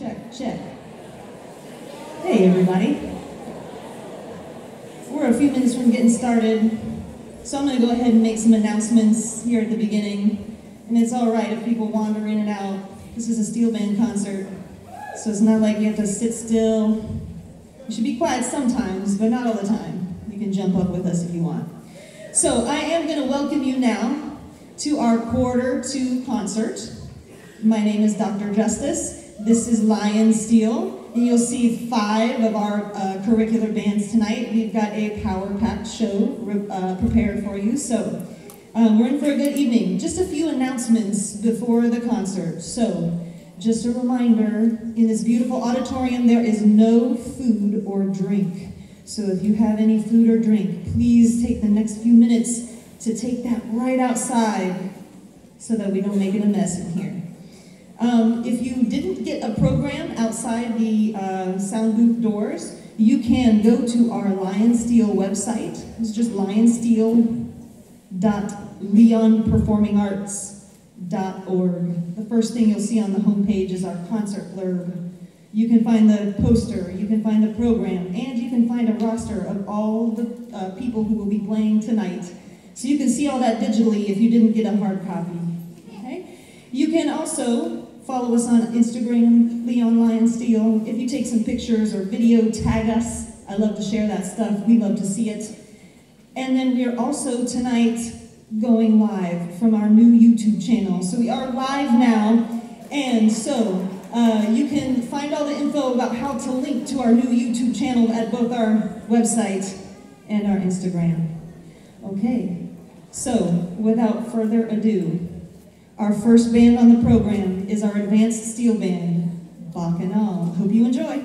Check, check. Hey, everybody. We're a few minutes from getting started, so I'm going to go ahead and make some announcements here at the beginning. And it's all right if people wander in and out. This is a steel band concert, so it's not like you have to sit still. You should be quiet sometimes, but not all the time. You can jump up with us if you want. So I am going to welcome you now to our quarter two concert. My name is Dr. Justus. This is Lion Steel, and you'll see 5 of our curricular bands tonight. We've got a power-packed show prepared for you, so we're in for a good evening. Just a few announcements before the concert. So, just a reminder, in this beautiful auditorium, there is no food or drink. So if you have any food or drink, please take the next few minutes to take that right outside so that we don't make it a mess in here. If you didn't get a program outside the sound booth doors, you can go to our Lion Steel website. It's just lionsteel.leonperformingarts.org. The first thing you'll see on the homepage is our concert blurb. You can find the poster, you can find the program, and you can find a roster of all the people who will be playing tonight. So you can see all that digitally if you didn't get a hard copy. Okay? You can also follow us on Instagram, Leon Lion Steel. If you take some pictures or video, tag us. I love to share that stuff. We love to see it. And then we are also tonight going live from our new YouTube channel. So we are live now, and so you can find all the info about how to link to our new YouTube channel at both our website and our Instagram. Okay, so without further ado, our first band on the program is our advanced steel band, Bacchanal. Hope you enjoy.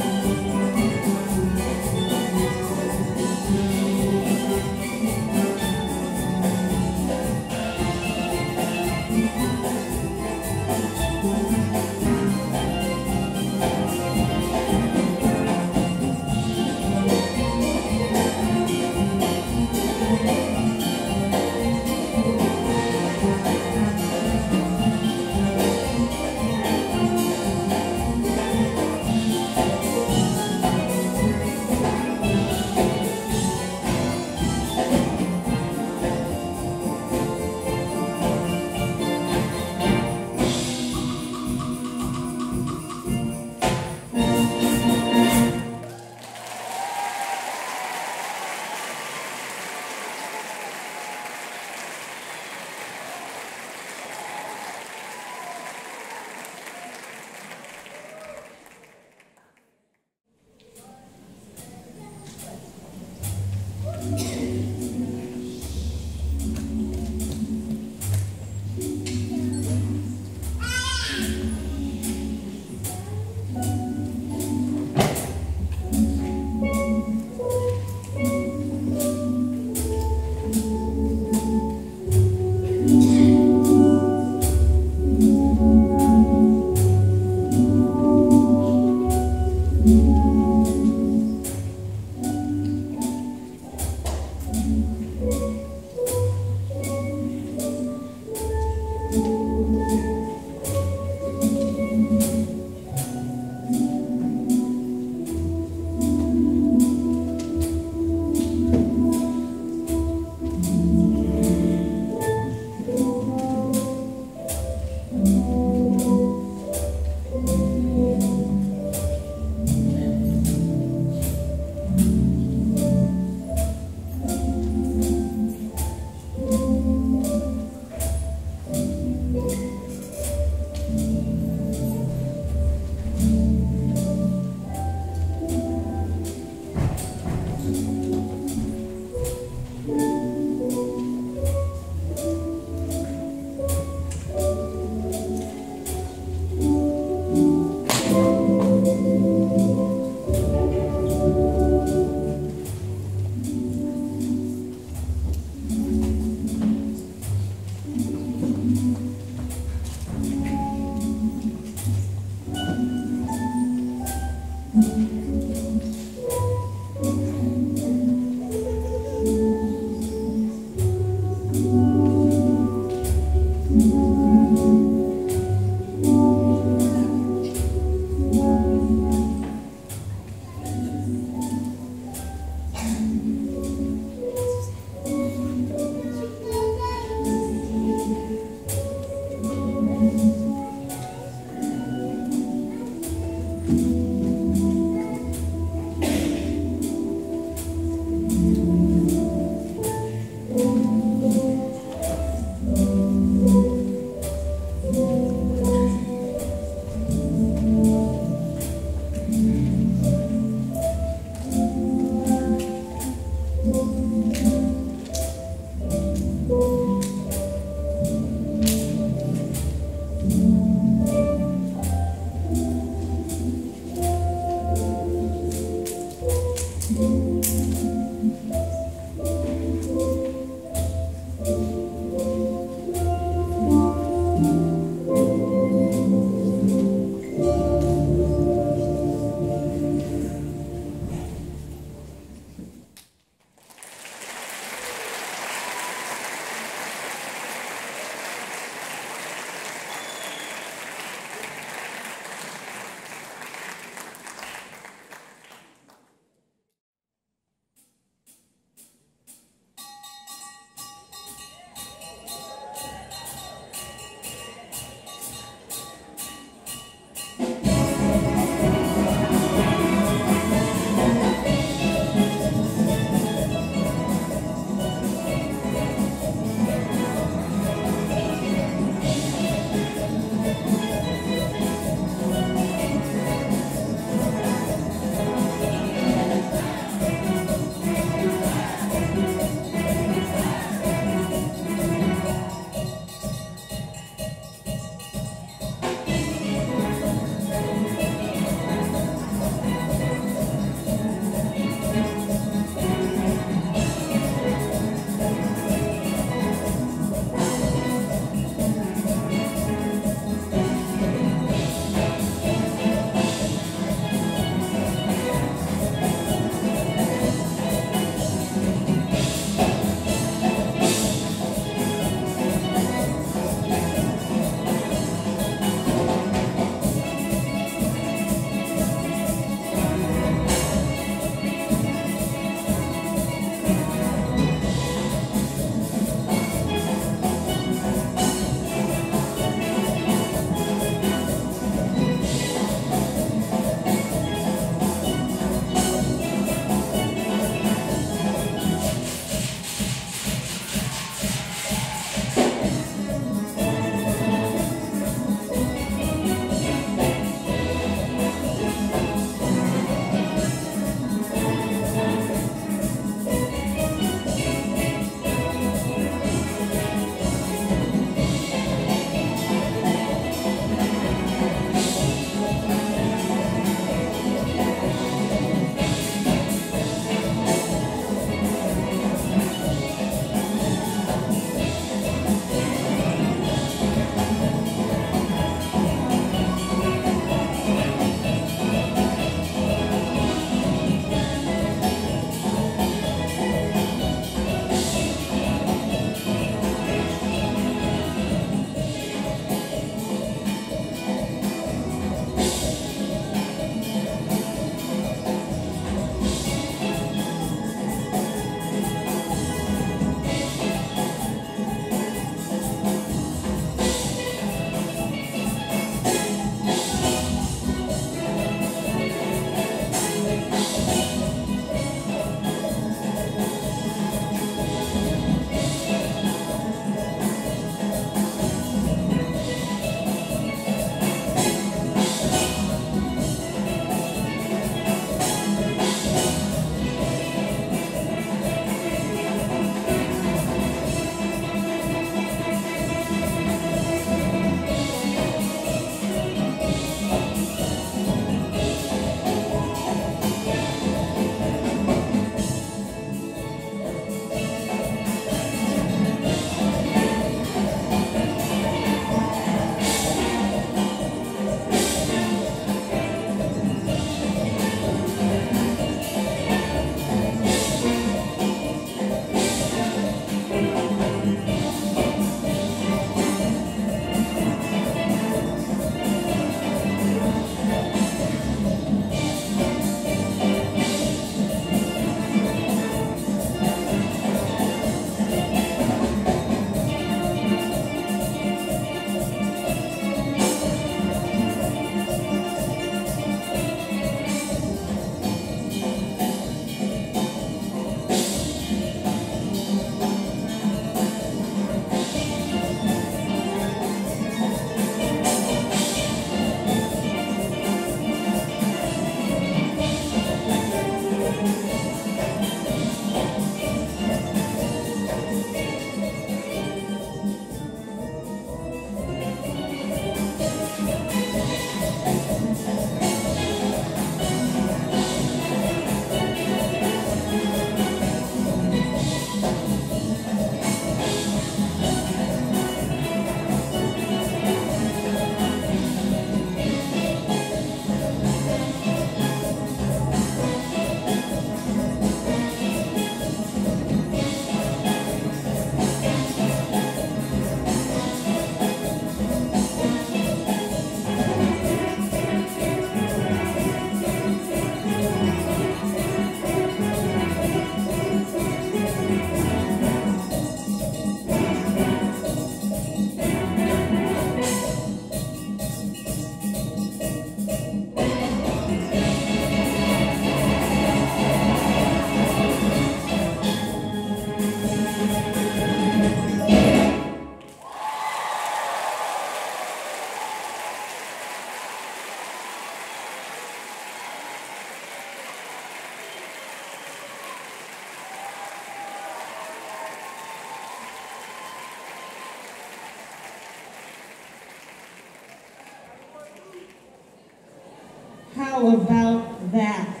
How about that?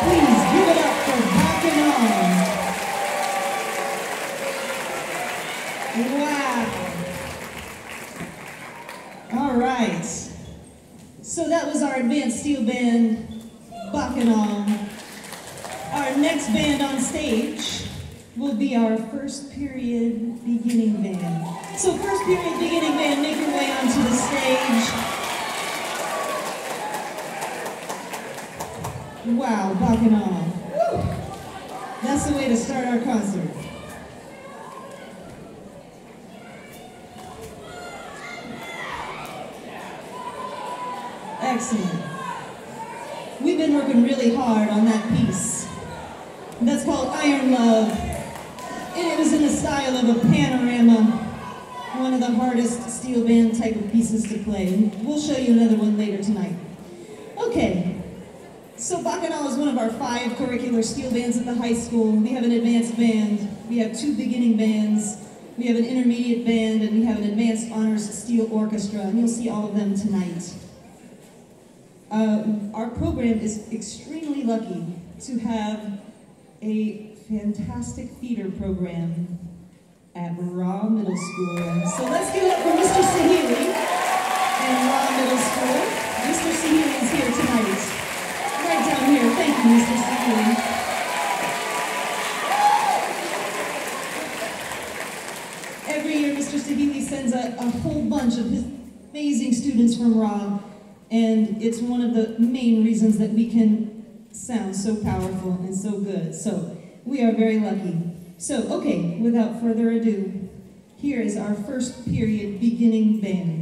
Please give it up for Bacchanal. Wow. All right. So that was our advanced steel band, Bacchanal. Our next band on stage will be our first period beginning band. So first period beginning band, make your way onto the stage. Wow, Bacchanal. Woo! That's the way to start our concert. Excellent. We've been working really hard on that piece. That's called Iron Love. And it was in the style of a panorama, one of the hardest steel band type of pieces to play. We'll show you another one later tonight. Okay. So Bacchanal is one of our 5 curricular steel bands at the high school. We have an advanced band, we have 2 beginning bands, we have an intermediate band, and we have an advanced honors steel orchestra, and you'll see all of them tonight. Our program is extremely lucky to have a fantastic theater program at Ra Middle School. So let's give it up for Mr. Sahili and Ra Middle School. Mr. Sahili is here tonight. Right down here. Thank you, Mr. Sahili. Every year, Mr. Sahili sends a whole bunch of his amazing students from Ra, and it's one of the main reasons that we can sound so powerful and so good. So we are very lucky. So, okay, without further ado, here is our first period beginning band.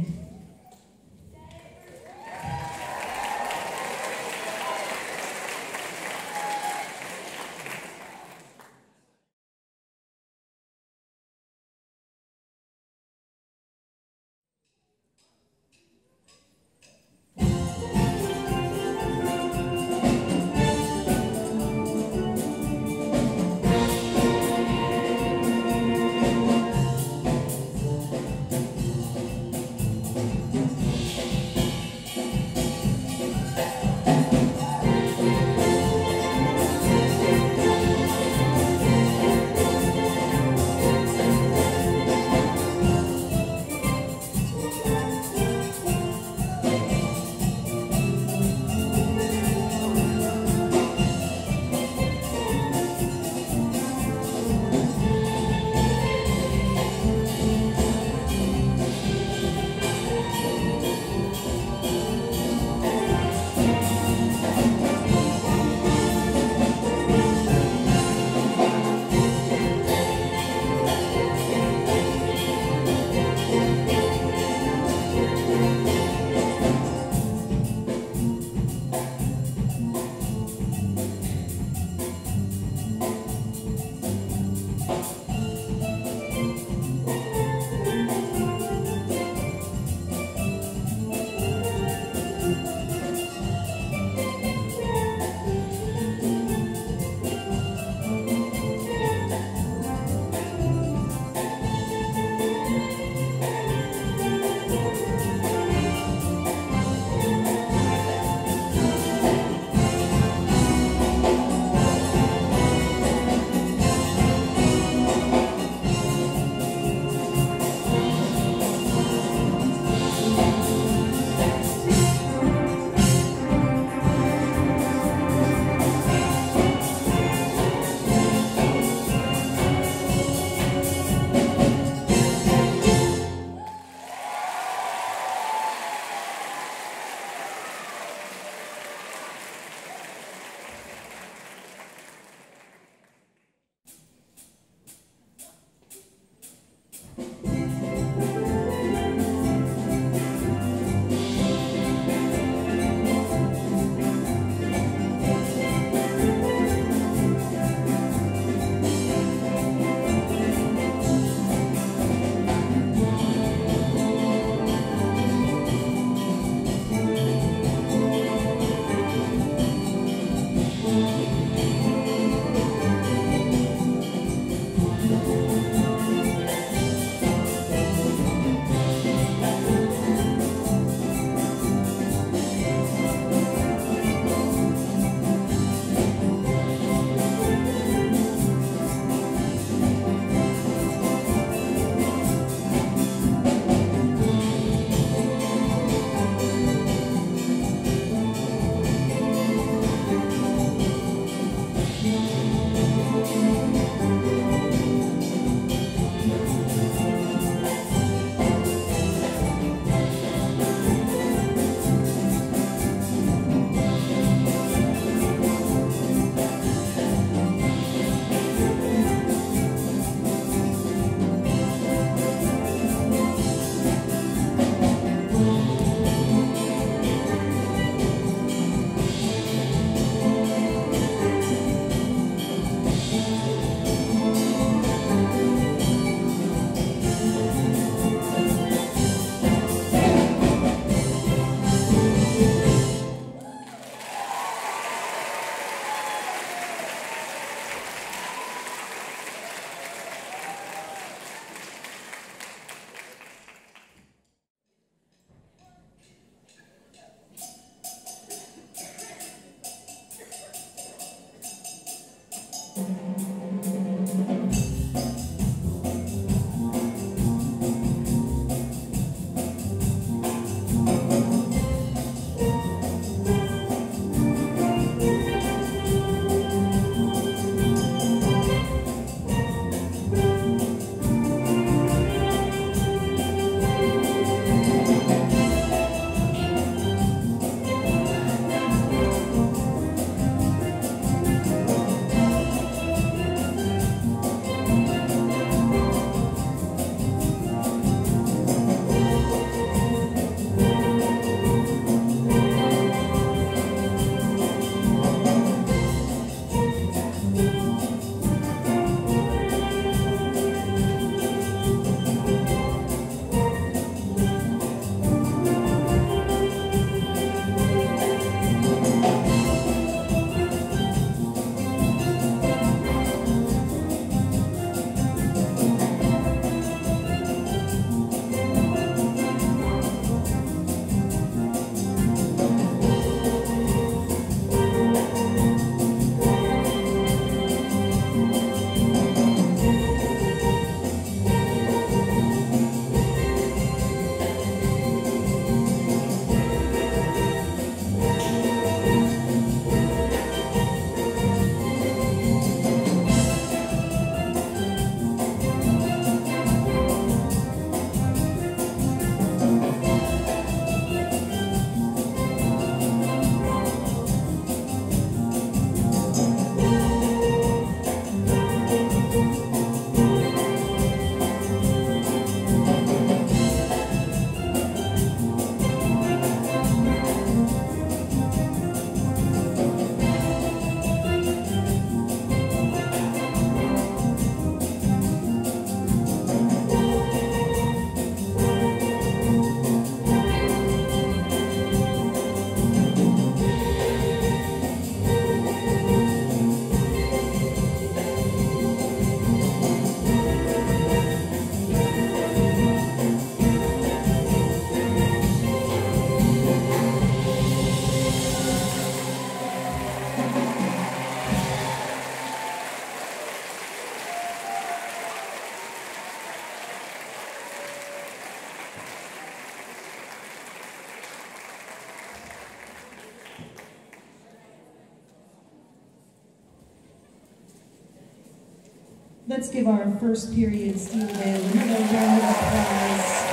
Let's give our first period steel band another round of applause.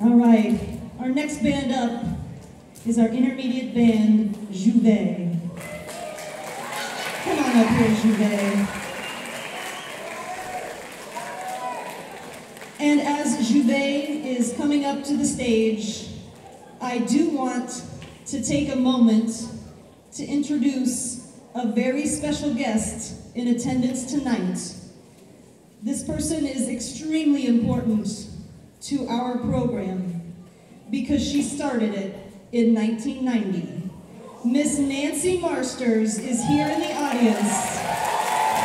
All right, our next band up is our intermediate band, Jouvert. Come on up here, Jouvert. And as Jouvert is coming up to the stage, I do want to take a moment to introduce a very special guest in attendance tonight. This person is extremely important to our program because she started it in 1990. Miss Nancy Marsters is here in the audience.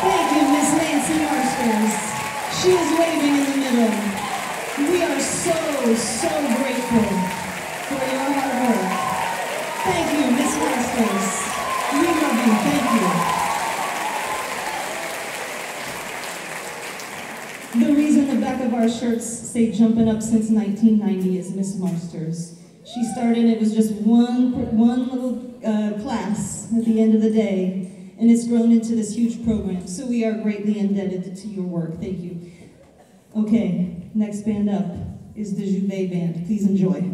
Thank you, Miss Nancy Marsters. She is waving in the middle. We are so grateful for your hard work. Thank you, Miss Marsters. We love you, thank you. The reason the back of our shirts say "Jumpin' Up Since 1990" is Miss Marsters. She started, it was just one little class at the end of the day, and it's grown into this huge program, so we are greatly indebted to your work. Thank you. Okay, next band up is the Jouvert Band. Please enjoy.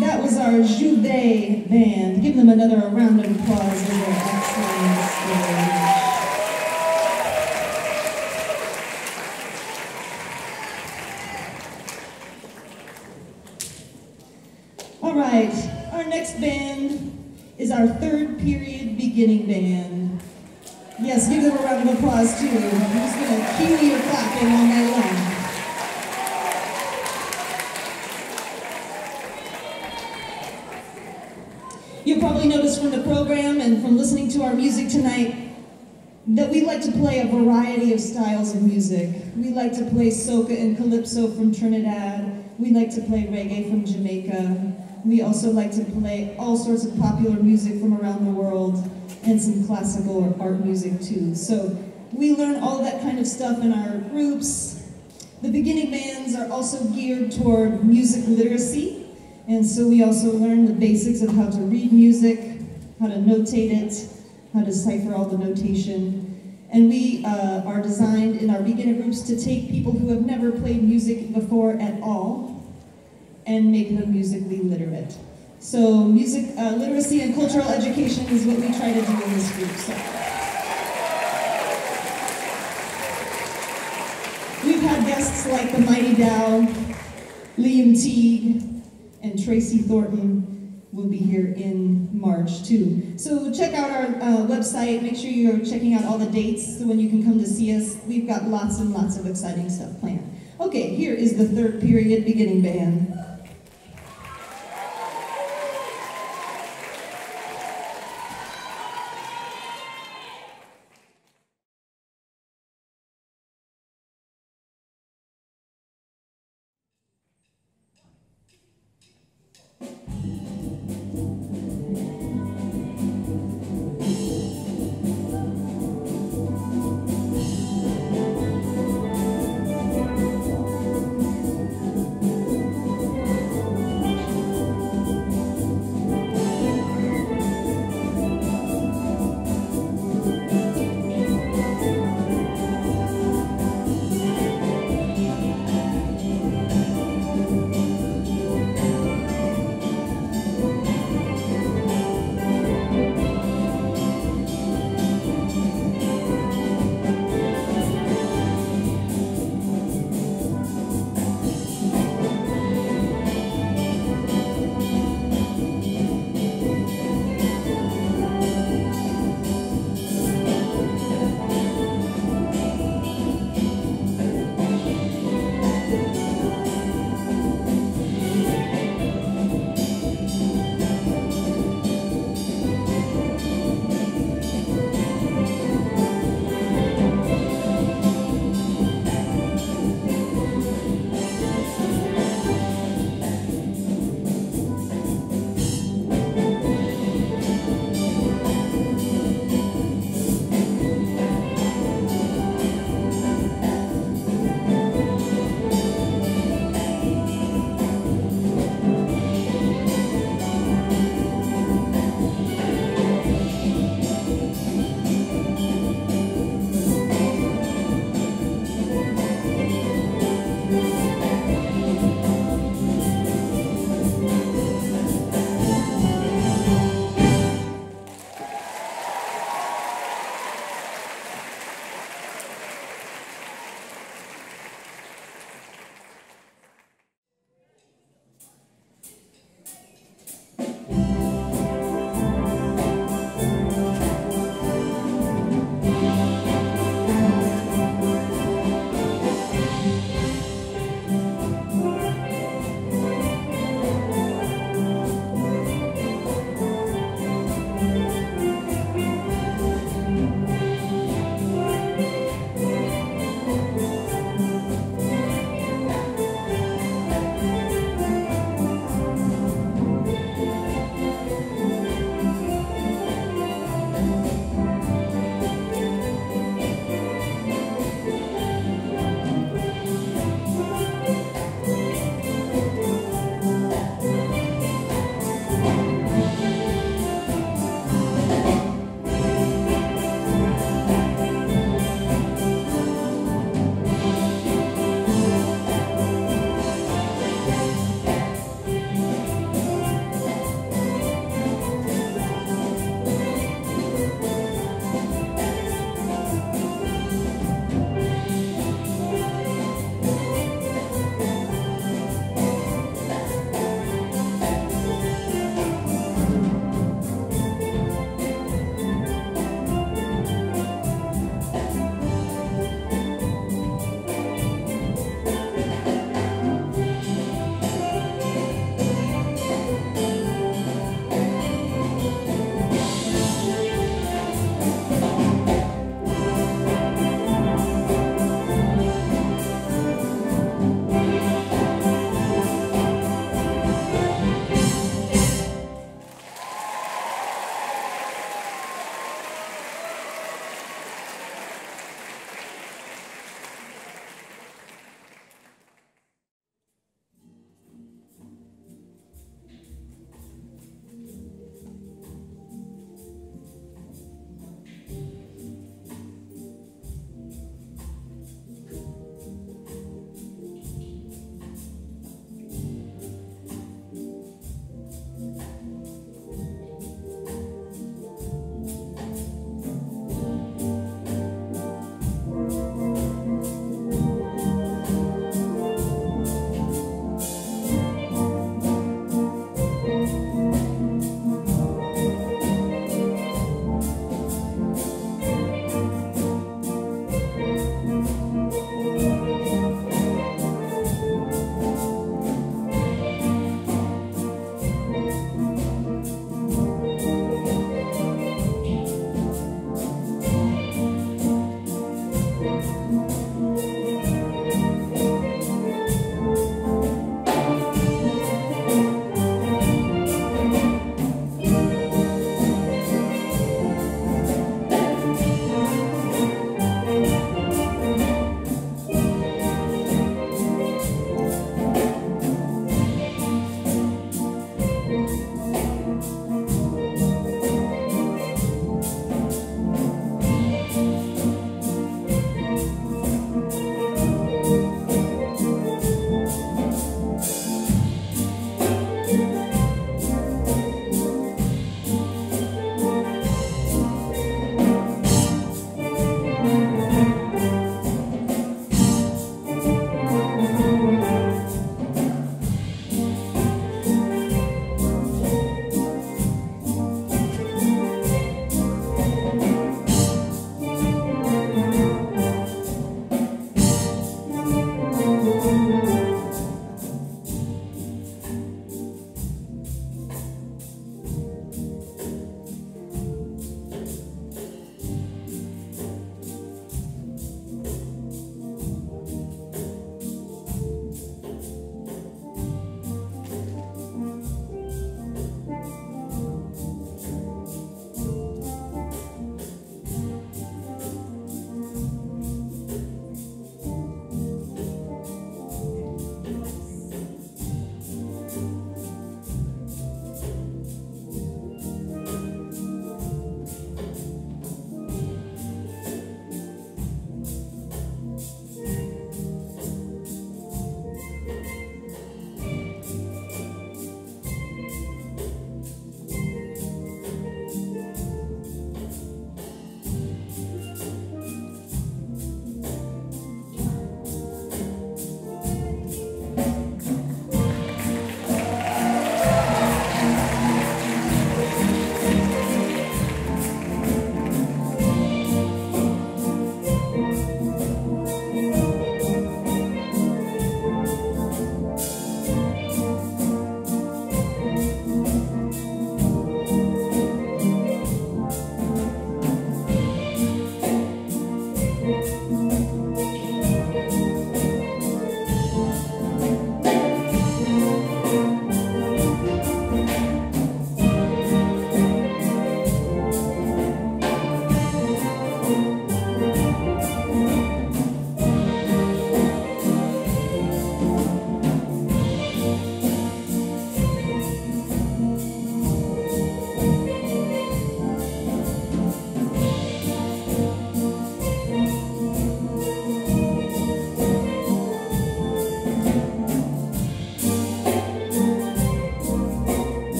That was our Jouvert Band. Give them another round of applause for their excellent stage. All right, our next band is our third period beginning band. Yes, give them a round of applause too. I'm just gonna cue your clapping all night long. You'll probably notice from the program and from listening to our music tonight that we like to play a variety of styles of music. We like to play soca and calypso from Trinidad. We like to play reggae from Jamaica. We also like to play all sorts of popular music from around the world and some classical or art music too. So we learn all that kind of stuff in our groups. The beginning bands are also geared toward music literacy. And so we also learn the basics of how to read music, how to notate it, how to decipher all the notation. And we are designed in our beginner groups to take people who have never played music before at all and make them musically literate. So music literacy and cultural education is what we try to do in this group. So. We've had guests like the Mighty Dow, Liam Teague, and Tracy Thornton will be here in March too. So check out our website, make sure you're checking out all the dates so when you can come to see us. We've got lots and lots of exciting stuff planned. Okay, here is the third period beginning band.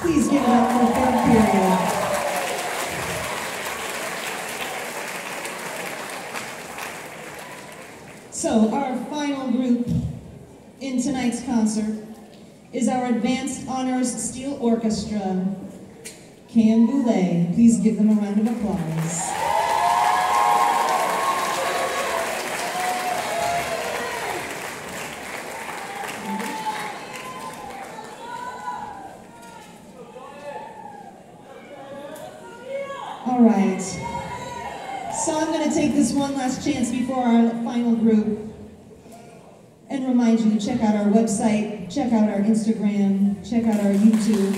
Please give it up for third period. So our final group in tonight's concert is our Advanced Honors Steel Orchestra, Canboulay. Please give them a round of applause. All right, so I'm going to take this one last chance before our final group and remind you to check out our website, check out our Instagram, check out our YouTube.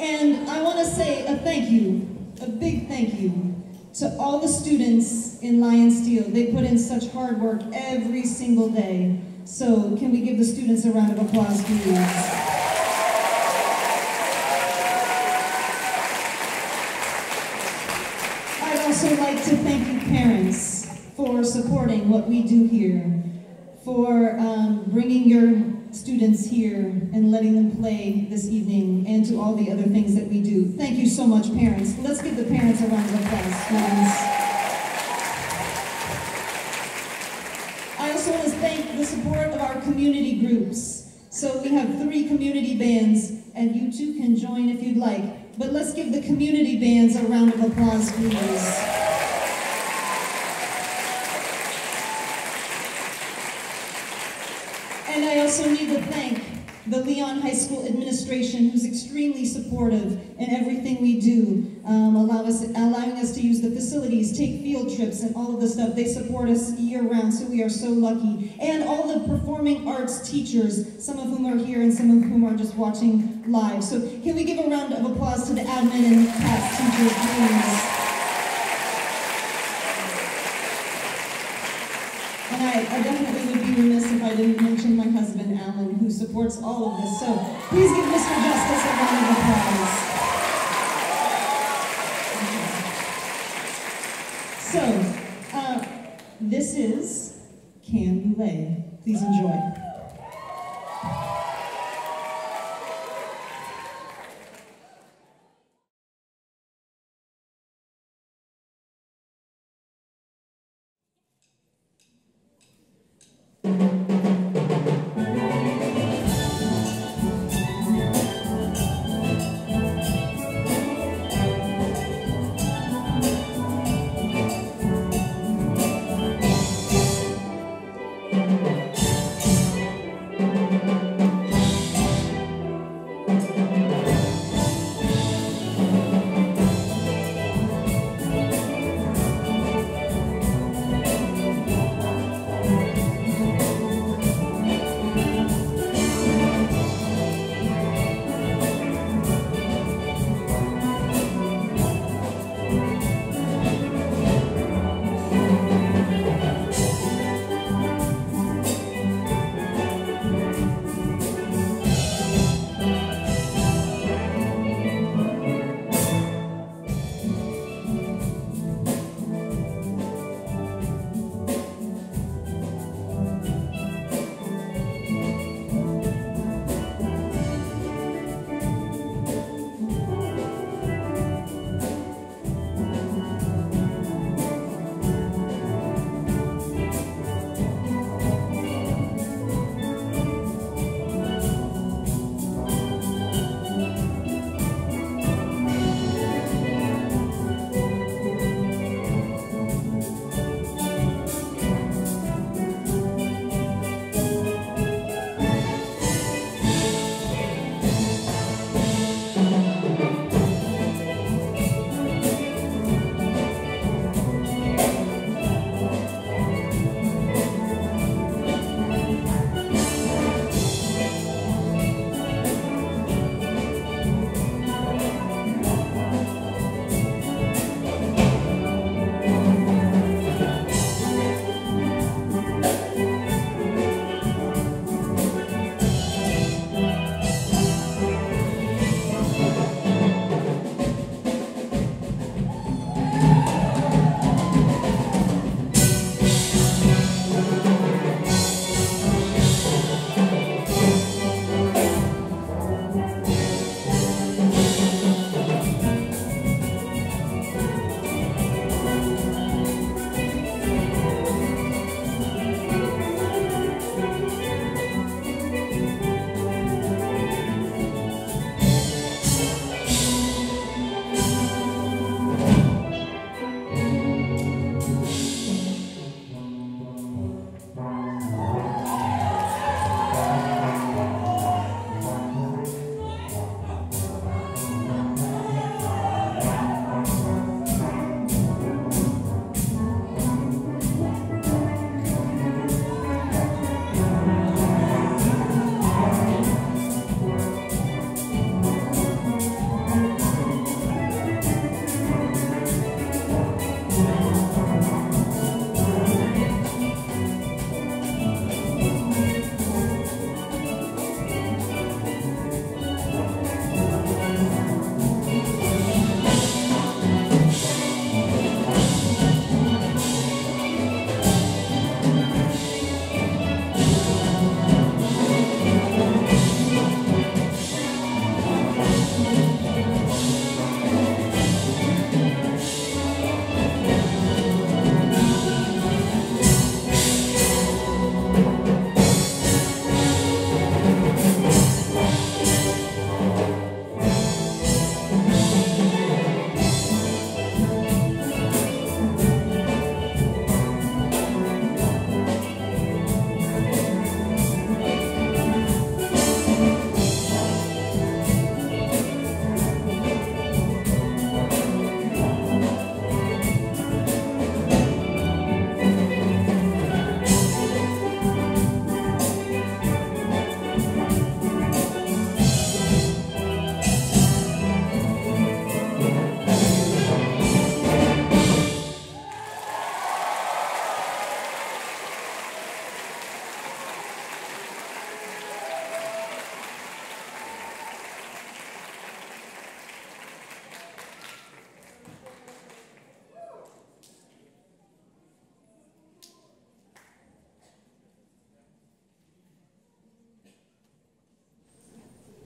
And I want to say a thank you, a big thank you to all the students in Lion Steel. They put in such hard work every single day. So can we give the students a round of applause, please? I'd also like to thank you, parents, for supporting what we do here, for bringing your students here and letting them play this evening, and to all the other things that we do. Thank you so much, parents. Let's give the parents a round of applause, friends. I also want to thank the support of our community groups. So we have 3 community bands, and you too can join if you'd like. But let's give the community bands a round of applause, please. And I also need to thank the Leon High School administration, who's extremely supportive in everything we do, allowing us to use the facilities, take field trips, and all of the stuff. They support us year-round, so we are so lucky. And all the performing arts teachers, some of whom are here and some of whom are just watching live. So can we give a round of applause to the admin and past teachers, please? And I definitely would be remiss if I didn't mention my husband, Alan, who supports all of this. So please give Mr. Justus a round of applause. So, this is Canboulay. Please enjoy.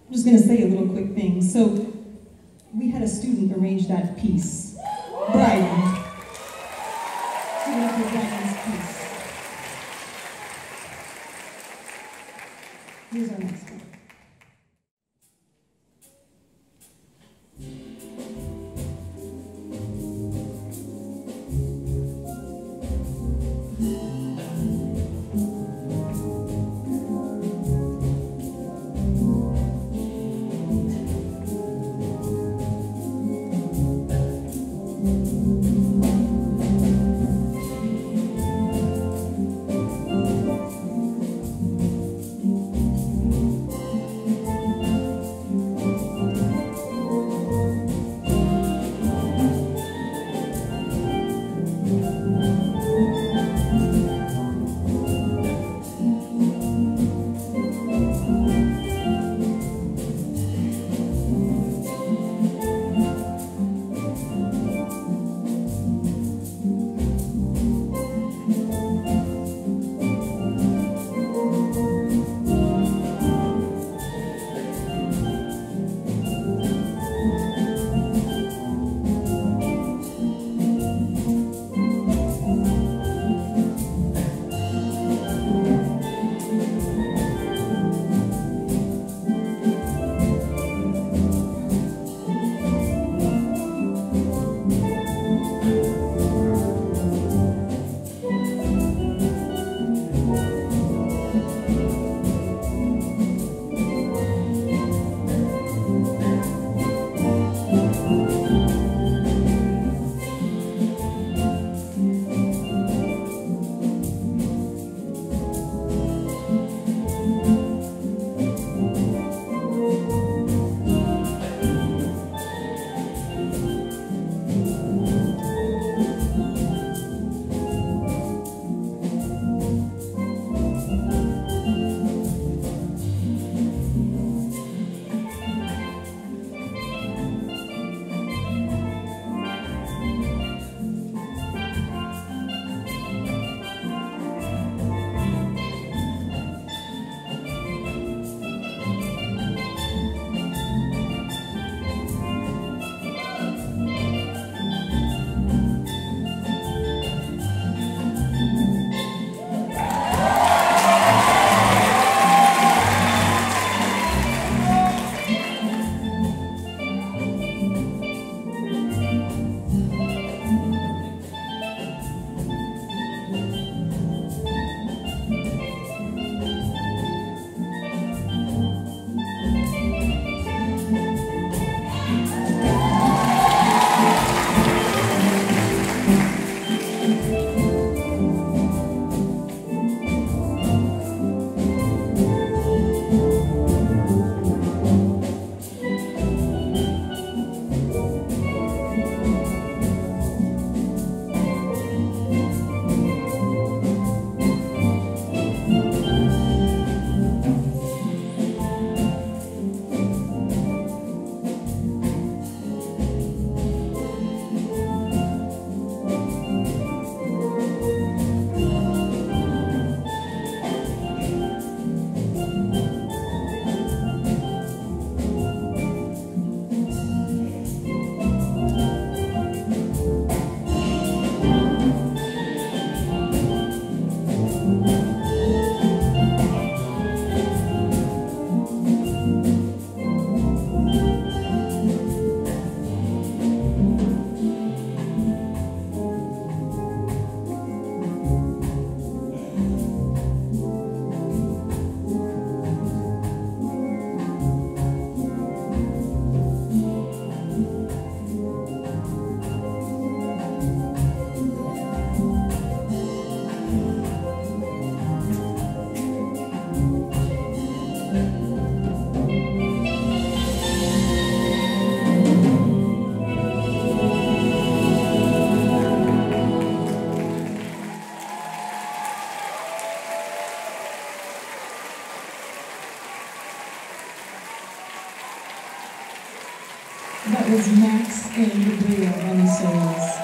I'm just gonna say a little quick thing. So we had a student arrange that piece. Brian. Give it up for Brian's piece. Here's our next one. That was Max and the Brio Miniseries.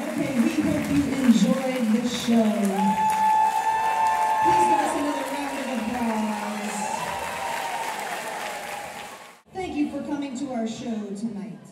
Okay, we hope you enjoyed the show. Please give us another round of applause. Thank you for coming to our show tonight.